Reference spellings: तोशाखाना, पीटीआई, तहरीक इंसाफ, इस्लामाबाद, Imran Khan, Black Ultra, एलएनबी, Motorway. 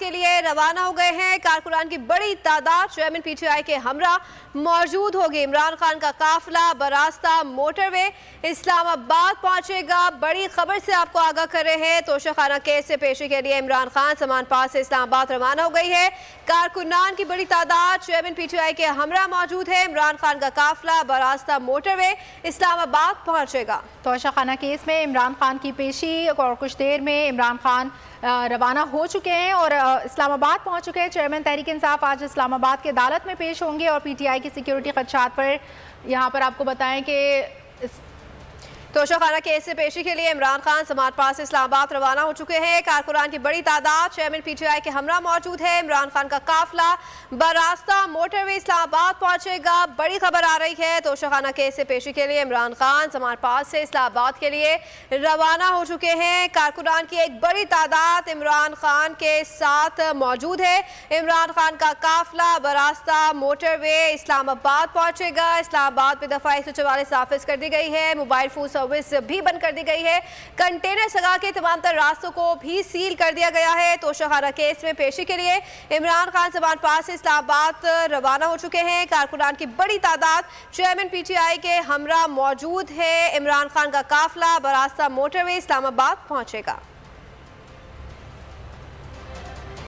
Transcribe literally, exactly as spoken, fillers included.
इलाहाबाद के लिए रवाना हो गए हैं। कारकुनान की बड़ी तादाद चेयरमैन पीटीआई के हमरा मौजूद होगी। इमरान खान का काफिला बरास्ता मोटरवे इस्लामाबाद पहुंचेगा। बड़ी खबर से आपको आगाह कर रहे हैं, तोशाखाना केस से पेशी के लिए इमरान खान समान पास से इस्लामाबाद रवाना हो गई है। कारकुनान की बड़ी तादाद चेयरमैन पीटीआई के हमरा मौजूद है। इमरान खान का काफिला बरास्ता मोटरवे इस्लामाबाद पहुंचेगा। तोशाखाना केस में इमरान खान की पेशी और कुछ देर में इमरान खान रवाना हो चुके हैं और इस्लामाबाद पहुंच चुके हैं। चेयरमैन तहरीक इंसाफ आज इस्लामाबाद के अदालत में पेश होंगे और पीटीआई की सिक्योरिटी खदशात पर। यहाँ पर आपको बताएं कि तोशाखाना केस से पेशी के लिए इमरान खान समात पास से इस्लामाबाद रवाना हो चुके हैं। कारकुनान की बड़ी तादाद चेयरमैन पीटीआई के हमरा मौजूद है। इमरान खान का काफिला बरास्ता मोटरवे इस्लामाबाद पहुंचेगा। बड़ी खबर आ रही है, तोशाखाना केस से पेशी के लिए इमरान खान समात पास से इस्लामाबाद के लिए रवाना हो चुके हैं। कारकुनान की एक बड़ी तादाद इमरान खान के साथ मौजूद है। इमरान खान का काफिला बरास्ता मोटरवे इस्लामाबाद पहुंचेगा। इस्लामाबाद में दफा एक सौ चौवालीस नाफिज कर दी गई है। मोबाइल फोन भी बंद कर दी गई है। कंटेनर सगा के तमाम तर रास्तों को भी सील कर दिया गया है। तोशाखाना केस में पेशी के लिए इमरान खान समान पास से इस्लामाबाद रवाना हो चुके हैं। कारकुनान की बड़ी तादाद चेयरमैन पीटीआई के हमरा मौजूद है। इमरान खान का काफिला बरास्ता मोटरवे इस्लामाबाद पहुंचेगा।